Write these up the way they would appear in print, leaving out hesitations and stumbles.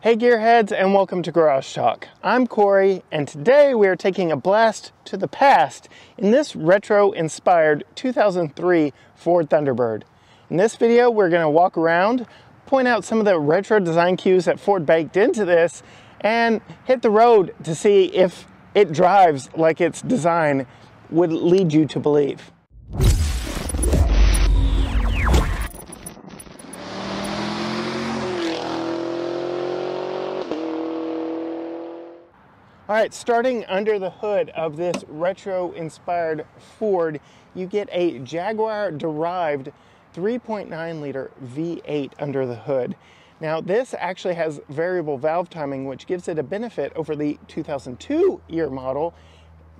Hey gearheads, and welcome to Garage Talk. I'm Corey, and today we are taking a blast to the past in this retro-inspired 2003 Ford Thunderbird. In this video, we're going to walk around, point out some of the retro design cues that Ford baked into this, and hit the road to see if it drives like its design would lead you to believe. All right, starting under the hood of this retro-inspired Ford, you get a Jaguar-derived 3.9-liter V8 under the hood. Now, this actually has variable valve timing, which gives it a benefit over the 2002-year model,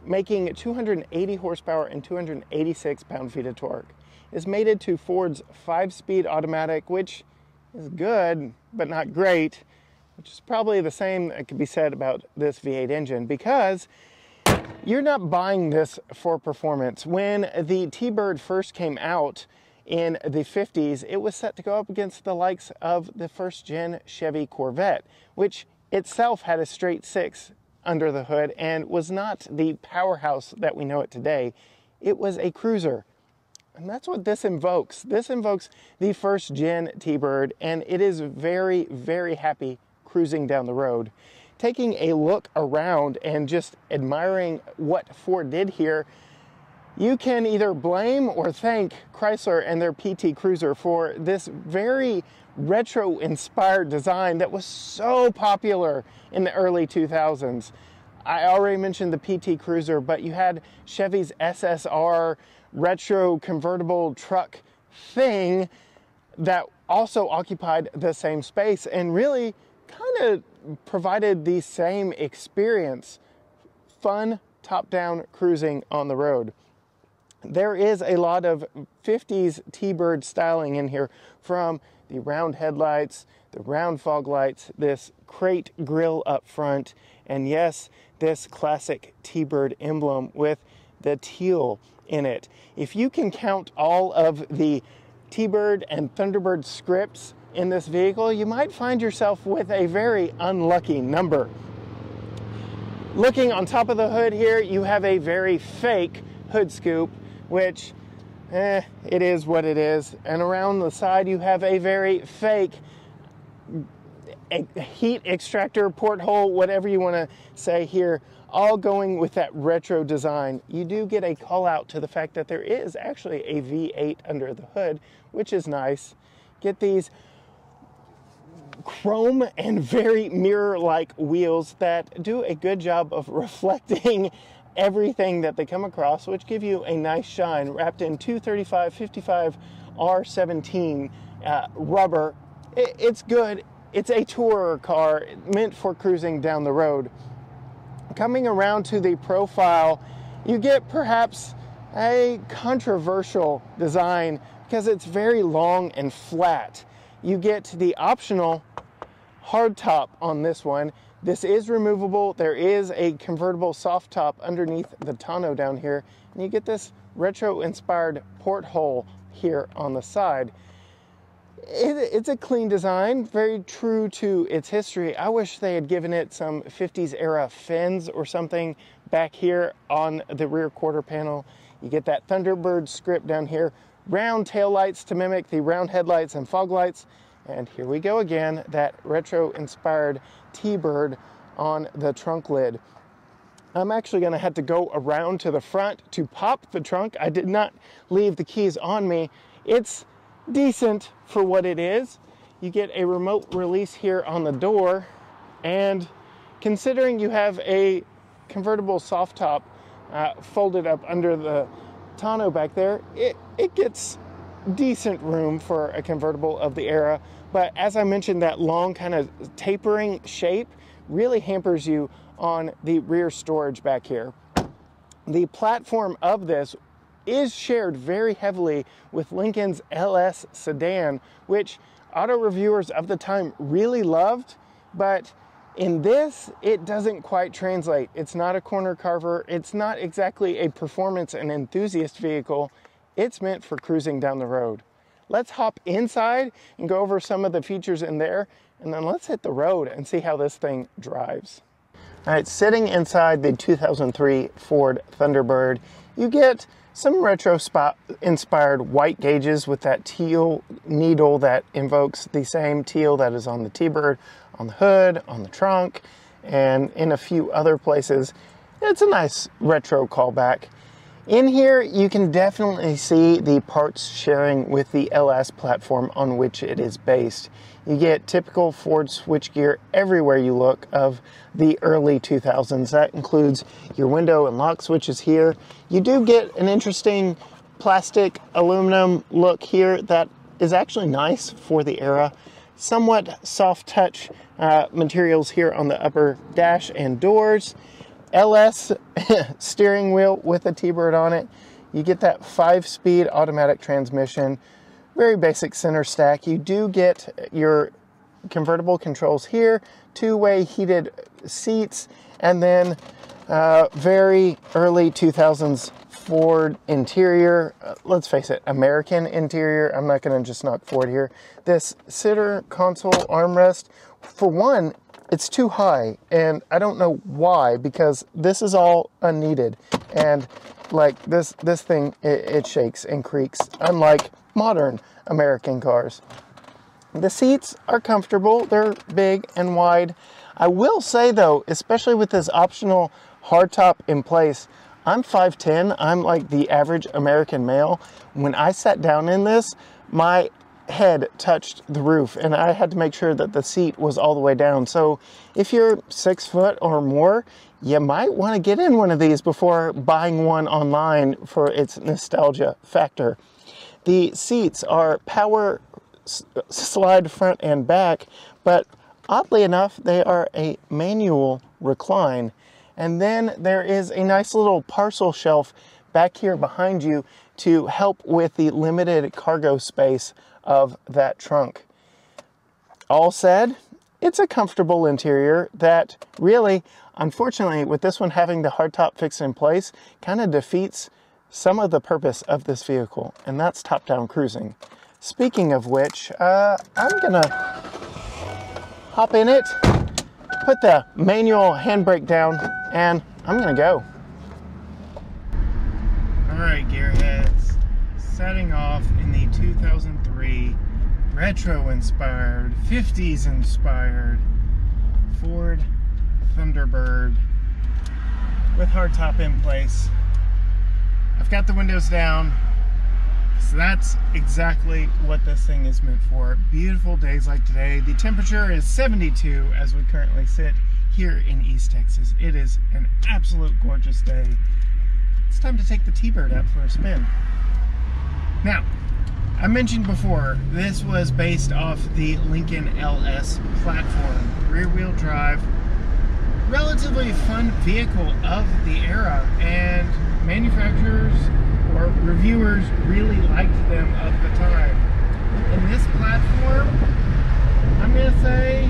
making 280 horsepower and 286 pound-feet of torque. It's mated to Ford's 5-speed automatic, which is good, but not great, which is probably the same that could be said about this V8 engine, because you're not buying this for performance. When the T-Bird first came out in the 50s, it was set to go up against the likes of the first-gen Chevy Corvette, which itself had a straight six under the hood and was not the powerhouse that we know it today. It was a cruiser. And that's what this invokes. This invokes the first-gen T-Bird, and it is very, very happy cruising down the road. Taking a look around and just admiring what Ford did here, you can either blame or thank Chrysler and their PT Cruiser for this very retro-inspired design that was so popular in the early 2000s. I already mentioned the PT Cruiser, but you had Chevy's SSR retro convertible truck thing that also occupied the same space and really kind of provided the same experience, fun top-down cruising on the road. There is a lot of 50s T-Bird styling in here, from the round headlights, the round fog lights, this crate grille up front, and yes, this classic T-Bird emblem with the teal in it. If you can count all of the T-Bird and Thunderbird scripts in this vehicle, you might find yourself with a very unlucky number. Looking on top of the hood here, you have a very fake hood scoop, which, it is what it is. And around the side, you have a very fake heat extractor, porthole, whatever you want to say here, all going with that retro design. You do get a call out to the fact that there is actually a V8 under the hood, which is nice. Get these chrome and very mirror-like wheels that do a good job of reflecting everything that they come across, which give you a nice shine wrapped in 235 55 R17 rubber. It's good. It's a tourer car meant for cruising down the road. Coming around to the profile, you get perhaps a controversial design because it's very long and flat. You get the optional hard top on this one. This is removable. There is a convertible soft top underneath the tonneau down here, and you get this retro-inspired porthole here on the side. It's a clean design, very true to its history. I wish they had given it some 50s era fins or something back here on the rear quarter panel. You get that Thunderbird script down here. Round tail lights to mimic the round headlights and fog lights. And here we go again, that retro-inspired T-Bird on the trunk lid. I'm actually going to have to go around to the front to pop the trunk. I did not leave the keys on me. It's decent for what it is. You get a remote release here on the door. And considering you have a convertible soft top folded up under the tonneau back there, it gets decent room for a convertible of the era. But as I mentioned, that long kind of tapering shape really hampers you on the rear storage back here. The platform of this is shared very heavily with Lincoln's LS sedan, which auto reviewers of the time really loved, but in this, it doesn't quite translate. It's not a corner carver. It's not exactly a performance and enthusiast vehicle. It's meant for cruising down the road. Let's hop inside and go over some of the features in there, and then let's hit the road and see how this thing drives. All right, sitting inside the 2003 Ford Thunderbird, you get some retro-inspired white gauges with that teal needle that invokes the same teal that is on the T-Bird, on the hood, on the trunk, and in a few other places. It's a nice retro callback. In here, you can definitely see the parts sharing with the LS platform on which it is based. You get typical Ford switchgear everywhere you look of the early 2000s. That includes your window and lock switches here. You do get an interesting plastic aluminum look here that is actually nice for the era. Somewhat soft touch materials here on the upper dash and doors. LS steering wheel with a T-Bird on it. You get that 5-speed automatic transmission, very basic center stack. You do get your convertible controls here, two-way heated seats, and then very early 2000s Ford interior. Let's face it, American interior. I'm not going to just knock Ford here. This center console armrest, for one, it's too high, and I don't know why, because this is all unneeded, and like this thing, it shakes and creaks, unlike modern American cars. The seats are comfortable. They're big and wide. I will say, though, especially with this optional hardtop in place, I'm 5'10". I'm like the average American male. When I sat down in this, my head touched the roof, and I had to make sure that the seat was all the way down. So if you're 6 foot or more, you might want to get in one of these before buying one online for its nostalgia factor. The seats are power slide front and back, but oddly enough, they are a manual recline. And then there is a nice little parcel shelf back here behind you to help with the limited cargo space of that trunk. All said, it's a comfortable interior that really, unfortunately, with this one having the hardtop fixed in place, kind of defeats some of the purpose of this vehicle, and that's top-down cruising. Speaking of which, I'm gonna hop in it, put the manual handbrake down, and I'm gonna go. All right, gearheads, setting off in the 2003 retro-inspired, 50s-inspired Ford Thunderbird with hardtop in place. I've got the windows down, so that's exactly what this thing is meant for. Beautiful days like today. The temperature is 72 as we currently sit here in East Texas. It is an absolute gorgeous day. It's time to take the T-Bird out for a spin. Now, I mentioned before, this was based off the Lincoln LS platform. Rear-wheel drive, relatively fun vehicle of the era, and manufacturers or reviewers really liked them of the time. In this platform, I'm going to say,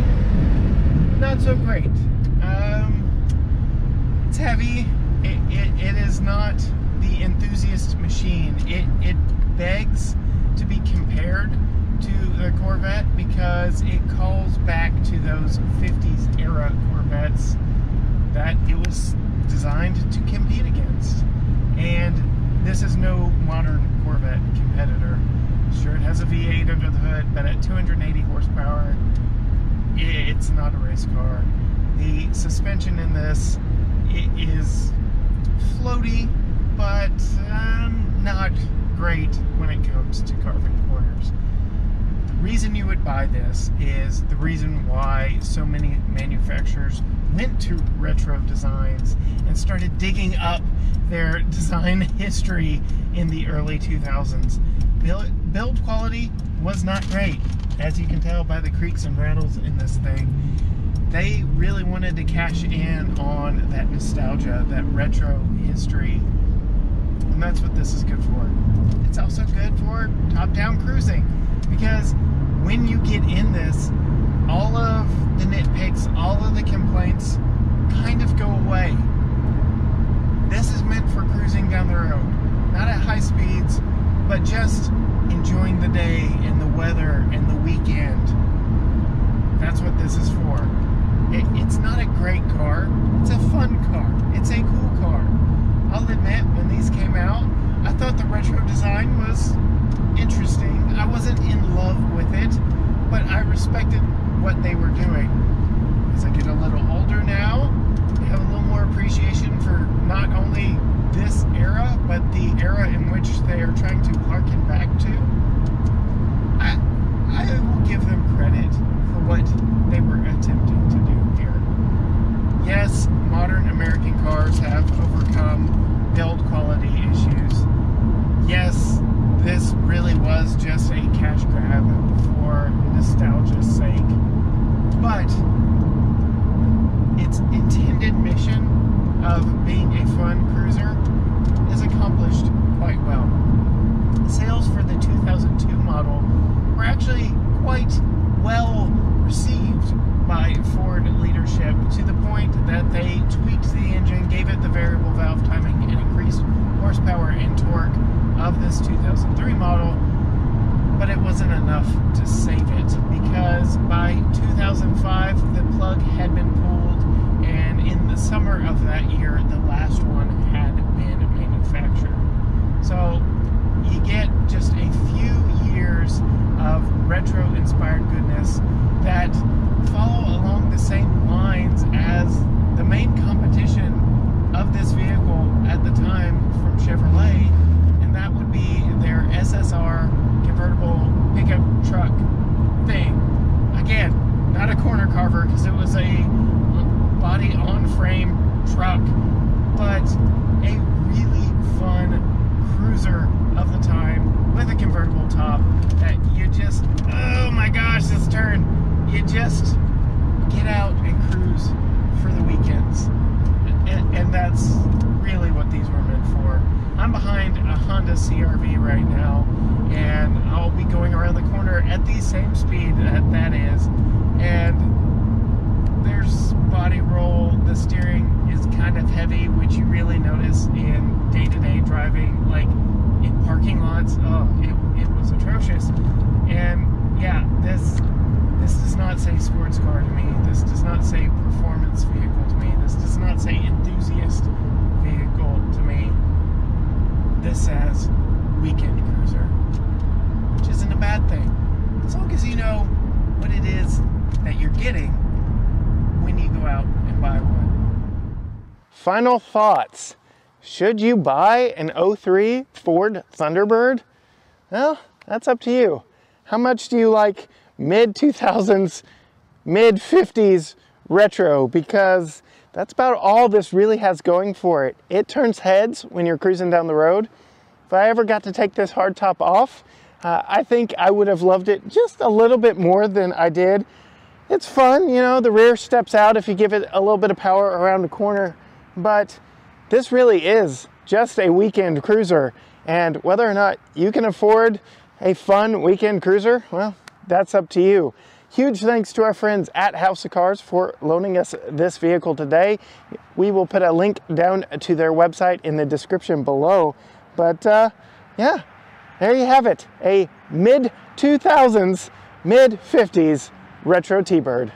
not so great. It's heavy. It is not the enthusiast machine. It begs to be compared to the Corvette because it calls back to those 50s era Corvettes that it was designed to compete against. And this is no modern Corvette competitor. Sure, it has a V8 under the hood, but at 280 horsepower, it's not a race car. The suspension in this, it is floaty, but not great when it comes to carving corners. The reason you would buy this is the reason why so many manufacturers went to retro designs and started digging up their design history in the early 2000s. Build quality was not great, as you can tell by the creaks and rattles in this thing. They really wanted to cash in on that nostalgia, that retro history, and that's what this is good for. It's also good for top-down cruising, because when you get in this, all of the nitpicks, all of the complaints kind of go away. This is meant for cruising down the road, not at high speeds, but just enjoying the day and the weather and the weekend. That's what out, I thought the retro design was interesting. I wasn't in love with it, but I respected what they were doing. As I get a little older now, I have a little more appreciation for not only this era, but the era in which they are trying to harken back to. I will give them credit for what they were attempting to do here. Yes, modern American cars have overcome build quality issues. Yes, this really was just a cash grab for nostalgia's sake. But its intended mission of being a fun cruiser is accomplished quite well. The sales for the 2002 model were actually quite well received by Ford leadership, to the point that they tweaked the engine, gave it the variable valve timing, and increased horsepower and torque of this 2003 model, but it wasn't enough to save it, because by 2005 the plug had been pulled, and in the summer of that year the last one had been manufactured. So you get just a few years of retro-inspired goodness that follow along the same lines as the main competition of this vehicle at the time from Chevrolet, and that would be their SSR convertible pickup truck thing. Again, not a corner carver, because it was a body-on-frame truck, but a really fun cruiser of the time with a convertible top that you just, oh my gosh, this turn, you just get out and cruise for the weekends. And that's really what these were meant for. I'm behind a Honda CR-V right now, and I'll be going around the corner at the same speed that that is, and there's body roll, the steering is kind of heavy, which you really notice in day-to-day driving, like in parking lots. Oh, it was atrocious. And yeah, this does not say sports car to me. This does not say performance vehicle to me. This does not say enthusiast vehicle to me. This says weekend cruiser, which isn't a bad thing, as long as you know what it is that you're getting when you go out and buy one. Final thoughts. Should you buy an 2003 Ford Thunderbird? Well, that's up to you. How much do you like mid-2000s, mid-50s retro? Because that's about all this really has going for it. It turns heads when you're cruising down the road. If I ever got to take this hardtop off, I think I would have loved it just a little bit more than I did. It's fun, you know, the rear steps out if you give it a little bit of power around the corner, but this really is just a weekend cruiser. And whether or not you can afford a fun weekend cruiser, well, that's up to you. Huge thanks to our friends at House of Cars for loaning us this vehicle today. We will put a link down to their website in the description below. But yeah, there you have it. A mid-2000s, mid-50s retro T-Bird.